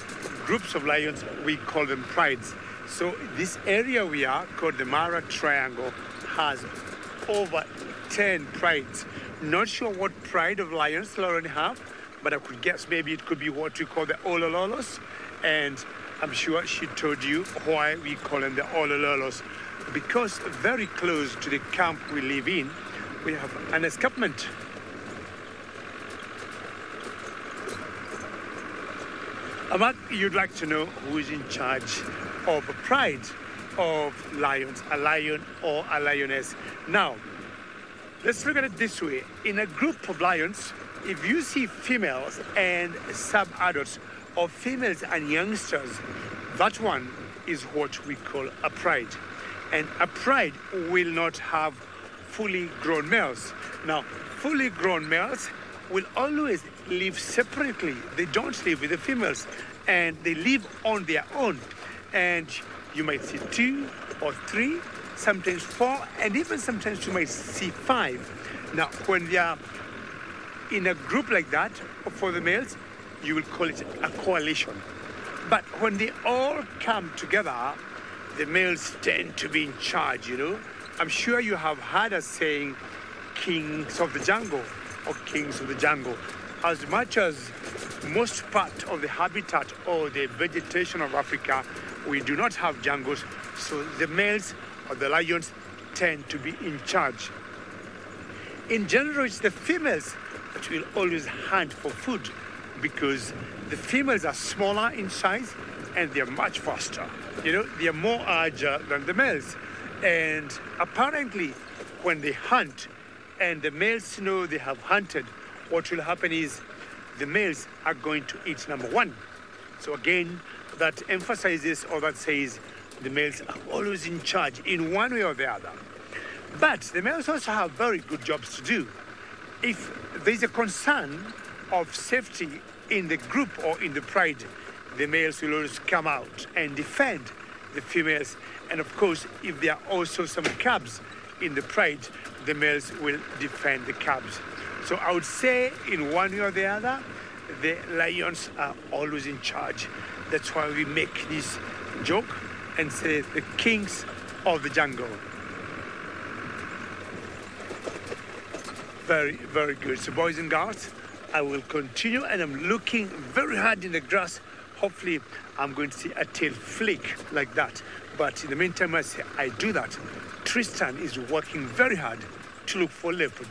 groups of lions, we call them prides. So this area we are, called the Mara Triangle, has over ten prides. Not sure what pride of lions Lauren have, but I could guess maybe it could be what we call the Olololos, and I'm sure she told you why we call them the Olololos, because very close to the camp we live in, we have an escarpment. Amat, you'd like to know who's in charge of a pride of lions, a lion or a lioness. Now, let's look at it this way. In a group of lions, if you see females and sub-adults, or females and youngsters, that one is what we call a pride. And a pride will not have fully grown males. Now, fully grown males will always live separately. They don't live with the females, and they live on their own. And you might see two or three, sometimes four, and even sometimes you might see five. Now, when they are in a group like that, for the males, you will call it a coalition. But when they all come together, the males tend to be in charge, you know. I'm sure you have heard us saying kings of the jungle or kings of the jungle. As much as most part of the habitat or the vegetation of Africa, we do not have jungles, so the males or the lions tend to be in charge. In general, it's the females that will always hunt for food because the females are smaller in size and they're much faster. You know, they're more agile than the males. And apparently, when they hunt and the males know they have hunted, what will happen is the males are going to eat number one. So again, that emphasizes or that says the males are always in charge in one way or the other. But the males also have very good jobs to do. If there's a concern of safety in the group or in the pride, the males will always come out and defend the females. And of course, if there are also some cubs in the pride, the males will defend the cubs. So I would say in one way or the other, the lions are always in charge. That's why we make this joke and say the kings of the jungle. Very, very good. So boys and girls, I will continue, and I'm looking very hard in the grass. Hopefully, I'm going to see a tail flick like that. But in the meantime, as I do that, Tristan is working very hard to look for leopard.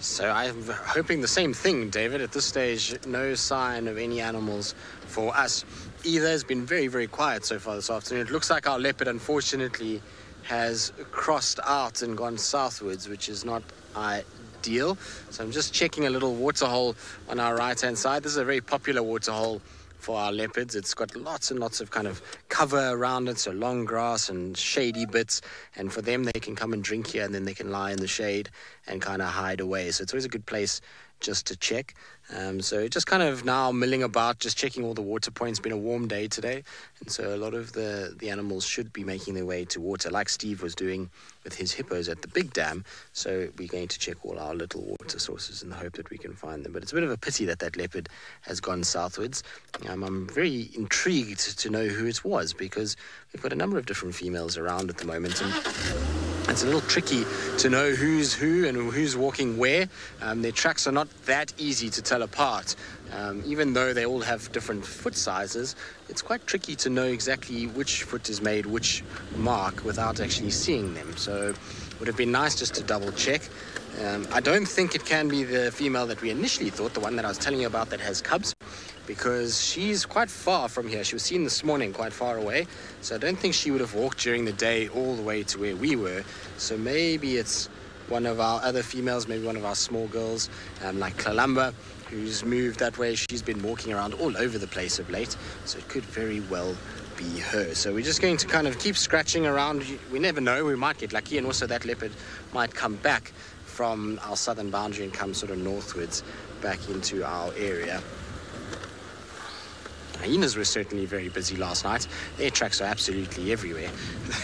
So I'm hoping the same thing, David. At this stage, no sign of any animals for us. Either has been very, very quiet so far this afternoon. It looks like our leopard, unfortunately, has crossed out and gone southwards, which is not ideal. So I'm just checking a little waterhole on our right-hand side. This is a very popular waterhole for our leopards. It's got lots and lots of kind of cover around it, so long grass and shady bits, and for them they can come and drink here, and then they can lie in the shade and kind of hide away. So it's always a good place just to check. Um, so just kind of now milling about, just checking all the water points. It's been a warm day today, and so a lot of the, the animals should be making their way to water, like Steve was doing with his hippos at the big dam. So we're going to check all our little water sources in the hope that we can find them. But it's a bit of a pity that that leopard has gone southwards. Um, I'm very intrigued to know who it was, because we've got a number of different females around at the moment. And it's a little tricky to know who's who and who's walking where. Um, their tracks are not that easy to tell apart. Um, even though they all have different foot sizes, it's quite tricky to know exactly which foot has made which mark without actually seeing them. So it would have been nice just to double check. Um, I don't think it can be the female that we initially thought, the one that I was telling you about that has cubs, because she's quite far from here. She was seen this morning quite far away, so I don't think she would have walked during the day all the way to where we were. So maybe it's one of our other females, maybe one of our small girls, um, like Klalamba, who's moved that way. She's been walking around all over the place of late, so it could very well be her. So we're just going to kind of keep scratching around. We never know, we might get lucky, and also that leopard might come back from our southern boundary and come sort of northwards back into our area. Hyenas were certainly very busy last night. Their tracks are absolutely everywhere.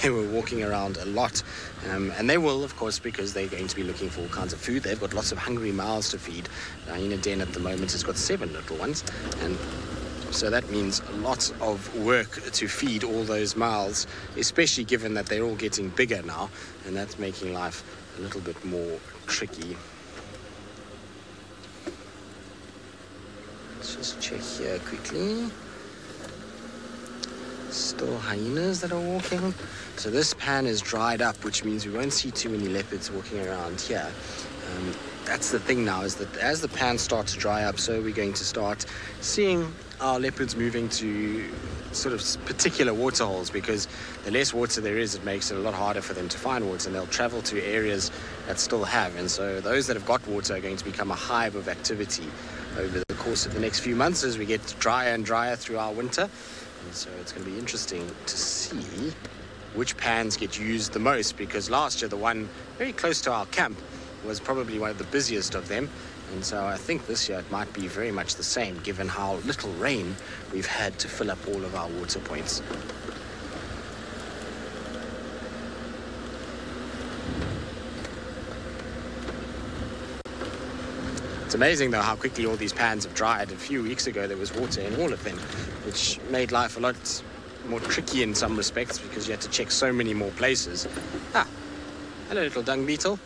They were walking around a lot. Um, and they will, of course, because they're going to be looking for all kinds of food. They've got lots of hungry mouths to feed. The hyena den at the moment has got seven little ones. And so that means lots of work to feed all those mouths, especially given that they're all getting bigger now. And that's making life a little bit more tricky. Let's just check here quickly. Still hyenas that are walking. So this pan is dried up, which means we won't see too many leopards walking around here. Um, that's the thing now, is that as the pan starts to dry up, so we're going to start seeing our leopards moving to sort of particular waterholes, because the less water there is, it makes it a lot harder for them to find water, and they'll travel to areas that still have. And so those that have got water are going to become a hive of activity over the course of the next few months as we get drier and drier through our winter. And so it's going to be interesting to see which pans get used the most, because last year the one very close to our camp was probably one of the busiest of them. And so I think this year it might be very much the same, given how little rain we've had to fill up all of our water points. It's amazing, though, how quickly all these pans have dried. A few weeks ago, there was water in all of them, which made life a lot more tricky in some respects because you had to check so many more places. Ah, hello little dung beetle.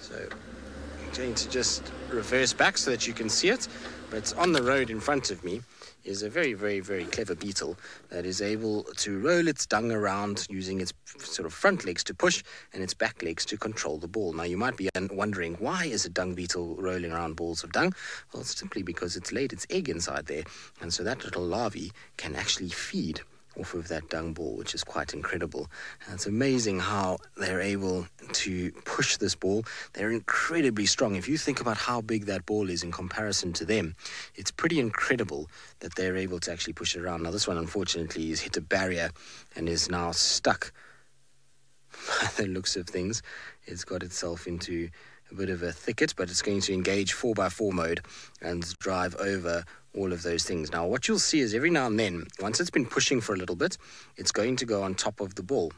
So I'm going to just reverse back so that you can see it, but on the road in front of me is a very, very, very clever beetle that is able to roll its dung around using its sort of front legs to push and its back legs to control the ball. Now, you might be wondering, why is a dung beetle rolling around balls of dung? Well, it's simply because it's laid its egg inside there, and so that little larvae can actually feed off of that dung ball, which is quite incredible. And it's amazing how they're able to push this ball. They're incredibly strong. If you think about how big that ball is in comparison to them, it's pretty incredible that they're able to actually push it around. Now, this one, unfortunately, has hit a barrier and is now stuck. By the looks of things, it's got itself into a bit of a thicket, but it's going to engage four by four mode and drive over all of those things. Now, what you'll see is every now and then, once it's been pushing for a little bit, it's going to go on top of the ball.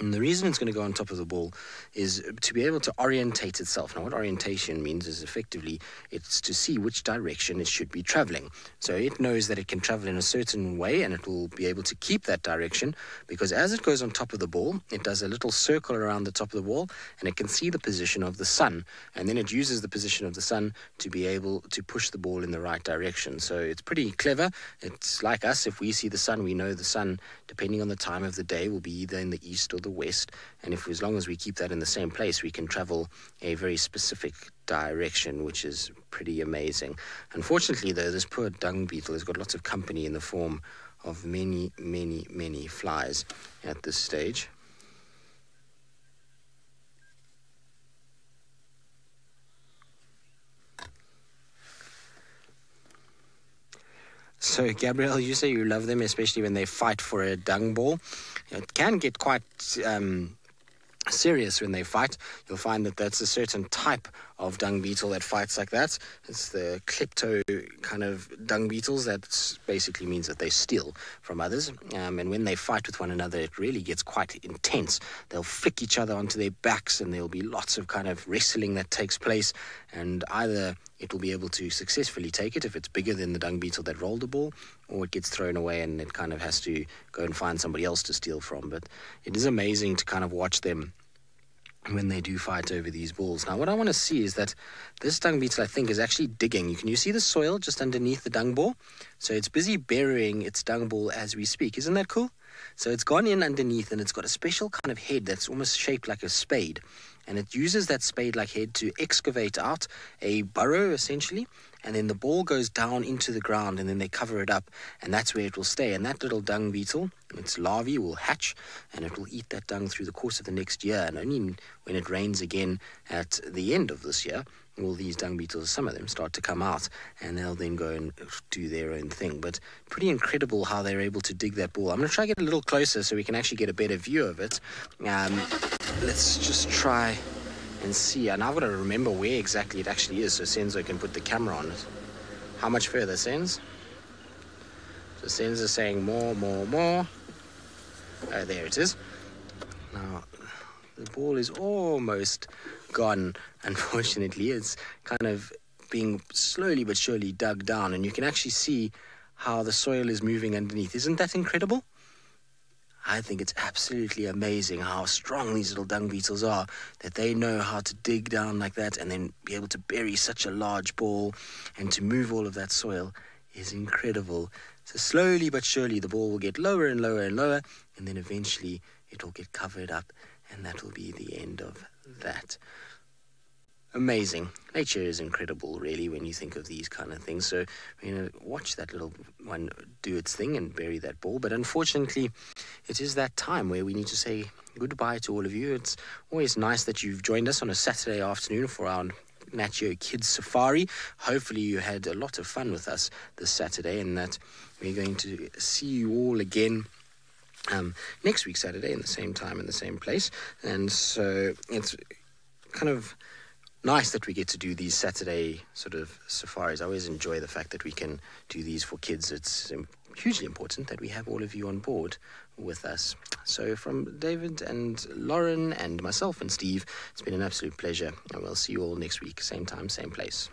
And the reason it's going to go on top of the ball is to be able to orientate itself. Now, what orientation means is effectively it's to see which direction it should be traveling. So it knows that it can travel in a certain way, and it will be able to keep that direction, because as it goes on top of the ball, it does a little circle around the top of the ball, and it can see the position of the sun, and then it uses the position of the sun to be able to push the ball in the right direction. So it's pretty clever. It's like us. If we see the sun, we know the sun, depending on the time of the day, will be either in the east or the west, and if as long as we keep that in the same place, we can travel a very specific direction, which is pretty amazing. Unfortunately, though, this poor dung beetle has got lots of company in the form of many, many, many flies at this stage. So, Gabrielle, you say you love them, especially when they fight for a dung ball. It can get quite um, serious when they fight. You'll find that that's a certain type of dung beetle that fights like that. It's the klepto kind of dung beetles. That basically means that they steal from others. Um, and when they fight with one another, it really gets quite intense. They'll flick each other onto their backs, and there'll be lots of kind of wrestling that takes place. And either it will be able to successfully take it if it's bigger than the dung beetle that rolled the ball, or it gets thrown away and it kind of has to go and find somebody else to steal from. But it is amazing to kind of watch them when they do fight over these balls. Now, what I want to see is that this dung beetle, I think, is actually digging. Can you see the soil just underneath the dung ball? So it's busy burying its dung ball as we speak. Isn't that cool? So it's gone in underneath, and it's got a special kind of head that's almost shaped like a spade. And it uses that spade-like head to excavate out a burrow, essentially, and then the ball goes down into the ground, and then they cover it up, and that's where it will stay. And that little dung beetle, its larvae, will hatch, and it will eat that dung through the course of the next year. And only when it rains again at the end of this year will these dung beetles, some of them, start to come out, and they'll then go and do their own thing. But pretty incredible how they're able to dig that ball. I'm going to try to get a little closer so we can actually get a better view of it. Um, let's just try and see. And I've got to remember where exactly it actually is so Senzo can put the camera on it. How much further, Senz? So Senz is saying more, more, more. Oh, there it is. Now, the ball is almost gone, unfortunately. It's kind of being slowly but surely dug down, and you can actually see how the soil is moving underneath. Isn't that incredible? I think it's absolutely amazing how strong these little dung beetles are, that they know how to dig down like that and then be able to bury such a large ball, and to move all of that soil is incredible. So slowly but surely the ball will get lower and lower and lower, and then eventually it will get covered up, and that will be the end of that. Amazing. Nature is incredible, really, when you think of these kind of things. So, you know, watch that little one do its thing and bury that ball. But unfortunately, it is that time where we need to say goodbye to all of you. It's always nice that you've joined us on a Saturday afternoon for our Nat Geo Kids Safari. Hopefully you had a lot of fun with us this Saturday, and that we're going to see you all again um, next week Saturday in the same time, in the same place. And so it's kind of nice that we get to do these Saturday sort of safaris. I always enjoy the fact that we can do these for kids. It's hugely important that we have all of you on board with us. So from David and Lauren and myself and Steve, it's been an absolute pleasure, and we'll see you all next week, same time, same place.